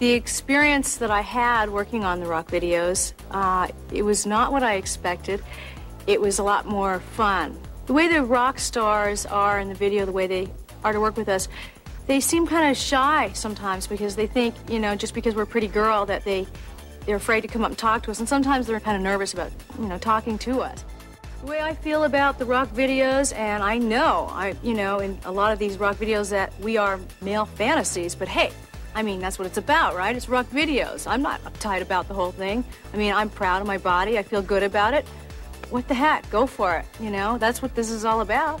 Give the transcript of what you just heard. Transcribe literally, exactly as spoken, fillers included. The experience that I had working on the rock videos, uh, it was not what I expected. It was a lot more fun. The way the rock stars are in the video, the way they are to work with us, they seem kind of shy sometimes because they think, you know, just because we're a pretty girl that they, they're afraid to come up and talk to us. And sometimes they're kind of nervous about, you know, talking to us. The way I feel about the rock videos, and I know, I, you know, in a lot of these rock videos that we are male fantasies, but hey, I mean, that's what it's about, right? It's rock videos. I'm not uptight about the whole thing. I mean, I'm proud of my body. I feel good about it. What the heck? Go for it, you know? That's what this is all about.